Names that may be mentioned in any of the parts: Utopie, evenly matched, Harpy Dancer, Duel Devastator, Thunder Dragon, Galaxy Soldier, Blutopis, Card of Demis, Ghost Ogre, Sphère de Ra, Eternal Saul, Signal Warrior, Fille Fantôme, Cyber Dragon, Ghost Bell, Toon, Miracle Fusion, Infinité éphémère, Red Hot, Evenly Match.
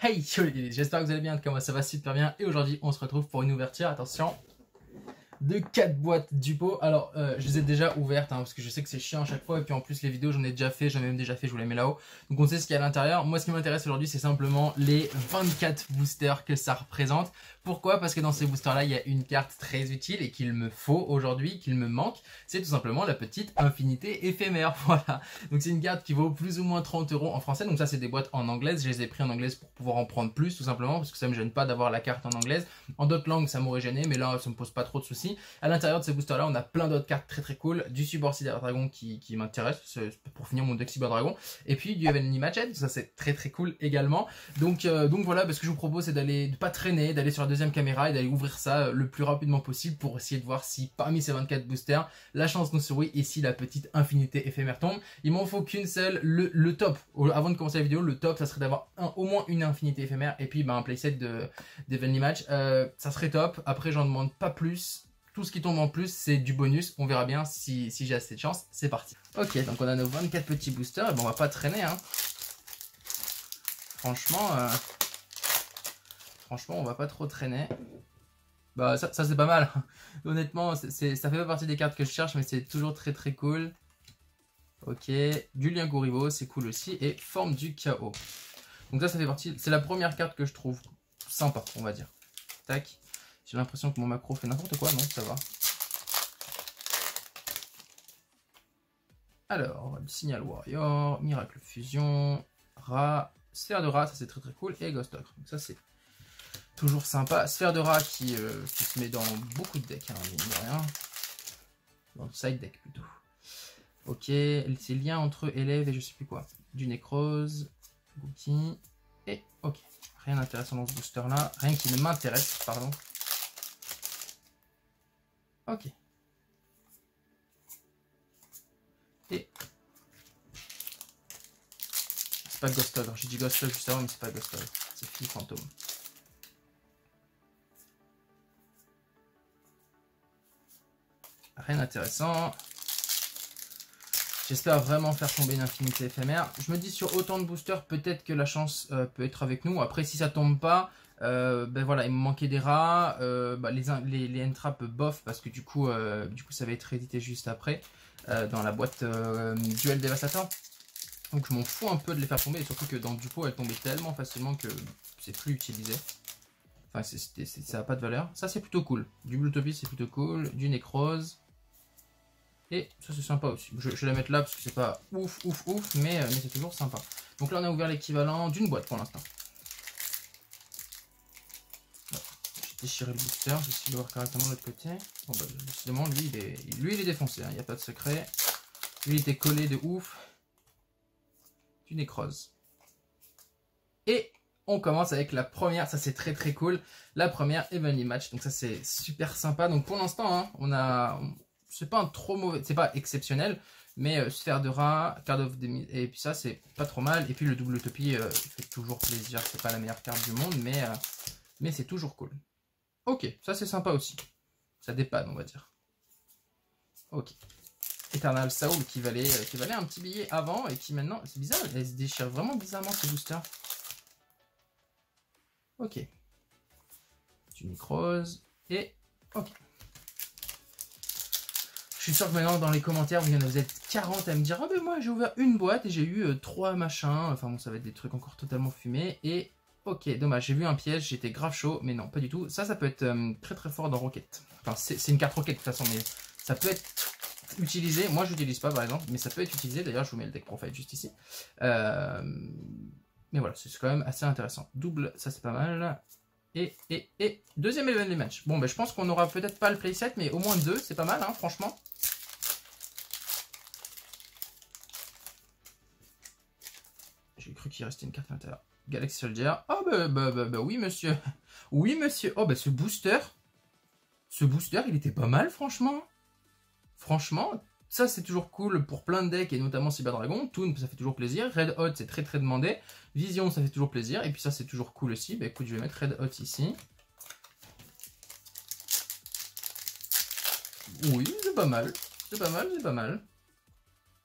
Hey yo les guys, j'espère que vous allez bien, comment ça va, super bien. Et aujourd'hui on se retrouve pour une ouverture, attention, de 4 boîtes du pot. Alors je les ai déjà ouvertes parce que je sais que c'est chiant à chaque fois. Et puis en plus les vidéos j'en ai déjà fait, je vous les mets là-haut. Donc on sait ce qu'il y a à l'intérieur. Moi ce qui m'intéresse aujourd'hui c'est simplement les 24 boosters que ça représente. Pourquoi? Parce que dans ces boosters là il y a une carte très utile et qu'il me faut aujourd'hui, qu'il me manque. C'est tout simplement la petite Infinité éphémère, voilà. Donc c'est une carte qui vaut plus ou moins 30 € en français. Donc ça c'est des boîtes en anglaise, je les ai pris en anglaise pour pouvoir en prendre plus tout simplement. Parce que ça me gêne pas d'avoir la carte en anglaise. En d'autres langues ça m'aurait gêné mais là ça me pose pas trop de soucis. À l'intérieur de ces boosters là on a plein d'autres cartes très très cool. Du support Cyber Dragon qui m'intéresse pour finir mon deck Cyber Dragon. Et puis du Evenly Match, ça c'est très très cool également. Donc voilà, ce que je vous propose c'est d'aller, de pas traîner, d'aller sur la deuxième caméra et d'aller ouvrir ça le plus rapidement possible pour essayer de voir si parmi ces 24 boosters la chance nous sourit et si la petite Infinité éphémère tombe. Il m'en faut qu'une seule, le top. Avant de commencer la vidéo, le top ça serait d'avoir au moins une Infinité éphémère et puis un playset d'Evenly Match. Ça serait top, après j'en demande pas plus. Tout ce qui tombe en plus c'est du bonus, on verra bien si j'ai assez de chance. C'est parti. Ok, donc on a nos 24 petits boosters et on va pas traîner Franchement on va pas trop traîner. Ça c'est pas mal. Honnêtement ça fait pas partie des cartes que je cherche mais c'est toujours très très cool. Ok, du lien Gouribo c'est cool aussi, et forme du chaos. Donc ça fait partie, c'est la première carte que je trouve sympa on va dire. Tac. J'ai l'impression que mon macro fait n'importe quoi, non, ça va. Alors, Signal Warrior, Miracle Fusion, Ra, Sphère de Ra, ça c'est très très cool, et Ghost Ogre. Donc ça c'est toujours sympa. Sphère de Ra qui se met dans beaucoup de decks, dans le side deck plutôt. Ok, c'est lien entre élèves et je sais plus quoi. Du Nécrose, Gouki, et ok. Rien d'intéressant dans ce booster là, rien qui ne m'intéresse, pardon. Ok. Et c'est pas Ghost Ogre, j'ai dit Ghost Ogre juste avant mais c'est pas Ghost Ogre, c'est Fille Fantôme. Rien d'intéressant. J'espère vraiment faire tomber une Infinité éphémère. Je me dis sur autant de boosters peut-être que la chance peut être avec nous. Après si ça tombe pas, voilà, il me manquait des rats, les entrappes bof parce que du coup ça va être réédité juste après dans la boîte Duel Devastator. Donc je m'en fous un peu de les faire tomber, et surtout que dans du pot elles tombaient tellement facilement que c'est plus utilisé. Enfin ça n'a pas de valeur. Ça c'est plutôt cool. Du Blutopis c'est plutôt cool, du Nécrose. Et ça c'est sympa aussi. Je vais la mettre là parce que c'est pas ouf mais c'est toujours sympa. Donc là on a ouvert l'équivalent d'une boîte pour l'instant. Déchirer le booster, j'essaie de voir correctement de l'autre côté. Bon décidément lui il est défoncé, il n'y a pas de secret. Lui il était collé de ouf. Du Nécrose. Et on commence avec la première, ça c'est très très cool. La première Evenly Match, donc ça c'est super sympa. Donc pour l'instant c'est pas un trop mauvais, c'est pas exceptionnel. Mais Sphère de Ra, Card of Demis, et puis ça c'est pas trop mal. Et puis le double Utopie fait toujours plaisir, c'est pas la meilleure carte du monde mais c'est toujours cool. Ok, ça c'est sympa aussi. Ça dépanne, on va dire. Ok. Eternal Saul qui valait un petit billet avant et qui maintenant, c'est bizarre, elle se déchire vraiment bizarrement ce booster. Ok. Du Nécrose et ok. Je suis sûr que maintenant dans les commentaires, vous êtes 40 à me dire « Ah ben moi j'ai ouvert une boîte et j'ai eu 3 machins. » Enfin bon, ça va être des trucs encore totalement fumés et... Ok, dommage, j'ai vu un piège, j'étais grave chaud, mais non, pas du tout. Ça peut être très très fort dans Rocket. Enfin, c'est une carte Rocket de toute façon, mais ça peut être utilisé. Moi, je l'utilise pas par exemple, mais ça peut être utilisé. D'ailleurs, je vous mets le deck profile juste ici. Mais voilà, c'est quand même assez intéressant. Double, ça c'est pas mal. Et deuxième Evenly Match. Bon, je pense qu'on n'aura peut-être pas le playset, mais au moins deux, c'est pas mal, franchement. J'ai cru qu'il restait une carte à l'intérieur. Galaxy Soldier. Ah oui monsieur. Oui monsieur. Oh ce booster. Ce booster il était pas mal franchement. Franchement. Ça c'est toujours cool pour plein de decks et notamment Cyber Dragon. Toon ça fait toujours plaisir. Red Hot c'est très très demandé. Vision ça fait toujours plaisir. Et puis ça c'est toujours cool aussi. Écoute je vais mettre Red Hot ici. Oui c'est pas mal. C'est pas mal, c'est pas mal.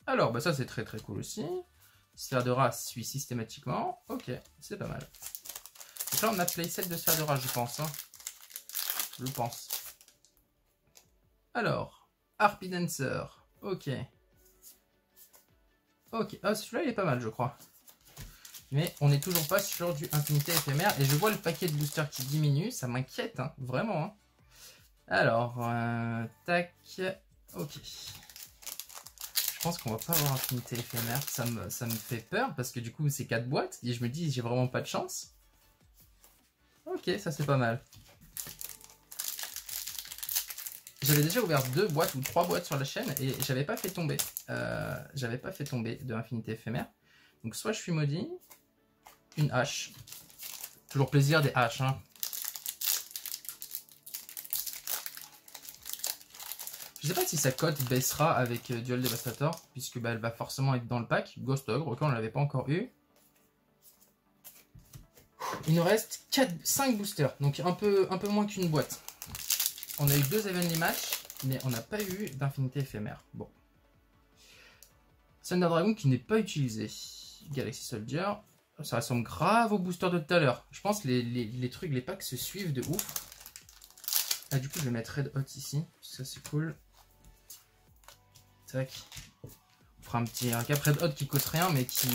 Alors ça c'est très très cool aussi. Sphère de Ra suit systématiquement. Ok, c'est pas mal. Donc là on a playset de Sphère de Ra, je pense. Hein. Je pense. Alors, Harpy Dancer. Ok. Ok. Ah, celui-là il est pas mal je crois. Mais on n'est toujours pas sur du Infinité éphémère. Et je vois le paquet de boosters qui diminue. Ça m'inquiète, hein, vraiment. Hein. Alors, tac. Ok. Je pense qu'on va pas avoir Infinité éphémère. Ça me fait peur parce que du coup, c'est 4 boîtes. Et je me dis, j'ai vraiment pas de chance. Ok, ça c'est pas mal. J'avais déjà ouvert 2 boîtes ou 3 boîtes sur la chaîne. Et j'avais pas fait tomber. J'avais pas fait tomber de Infinité éphémère. Donc soit je suis maudit, une hache. Toujours plaisir des haches. Hein. Je sais pas si sa cote baissera avec Duel Devastator, puisque bah, elle va forcément être dans le pack. Ghost Ogre, auquel on ne l'avait pas encore eu. Il nous reste 5 boosters, donc un peu moins qu'une boîte. On a eu 2 Evenly Match, mais on n'a pas eu d'Infinité éphémère. Bon. Thunder Dragon qui n'est pas utilisé. Galaxy Soldier, ça ressemble grave aux boosters de tout à l'heure. Je pense que les trucs, les packs se suivent de ouf. Ah, du coup, je vais mettre Red Hot ici. Ça, c'est cool. Tac. On fera un petit recap Red Hot qui coûte rien, mais qui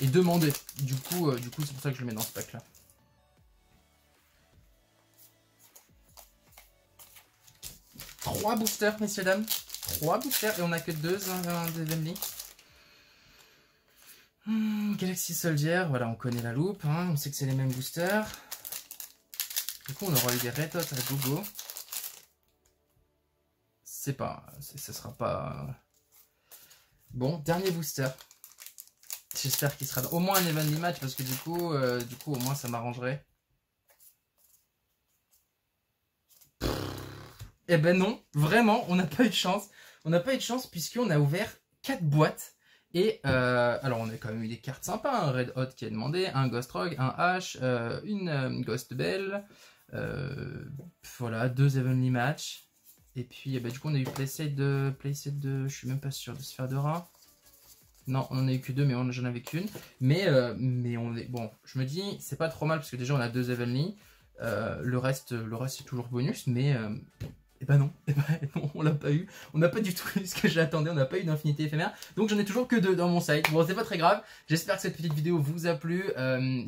est demandé. Du coup, c'est pour ça que je le mets dans ce pack-là. Trois boosters, messieurs, dames. 3 boosters et on a que 2 Evenly. Galaxy Soldier, voilà, on connaît la loupe, hein, on sait que c'est les mêmes boosters. Du coup, on aura eu des Red Hot à gogo. C'est pas, ça sera pas... Bon, dernier booster. J'espère qu'il sera au moins un Evenly Match, parce que du coup au moins ça m'arrangerait. Eh ben non, vraiment, on n'a pas eu de chance. On n'a pas eu de chance puisqu'on a ouvert 4 boîtes. Et alors on a quand même eu des cartes sympas, un Red Hot qui est demandé, un Ghost Rogue, un H, une Ghost Bell, voilà, 2 Evenly Match. Et puis eh ben, du coup on a eu playset de, je suis même pas sûr de Sphère de Ra. Non, on en a eu que 2 mais j'en avais qu'une. Mais on est bon, je me dis c'est pas trop mal parce que déjà on a 2 Evenly, le reste c'est toujours bonus, mais eh ben non, on l'a pas eu. On n'a pas du tout eu ce que j'attendais, on n'a pas eu d'Infinité éphémère. Donc j'en ai toujours que 2 dans mon site. Bon, c'est pas très grave. J'espère que cette petite vidéo vous a plu.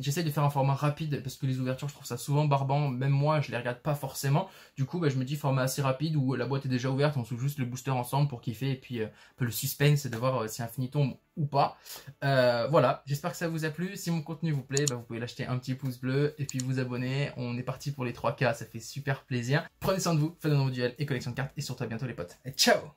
J'essaye de faire un format rapide parce que les ouvertures, je trouve ça souvent barbant. Même moi, je les regarde pas forcément. Du coup, bah, je me dis format assez rapide où la boîte est déjà ouverte. On s'ouvre juste le booster ensemble pour kiffer. Et puis, un peu le suspense de voir si Infinité tombe ou pas. Voilà, j'espère que ça vous a plu. Si mon contenu vous plaît, bah, vous pouvez lâcher un petit pouce bleu et puis vous abonner. On est parti pour les 3K, ça fait super plaisir. Prenez soin de vous, faites de nombreux duels et collection de cartes. Et surtout à bientôt les potes. Et ciao!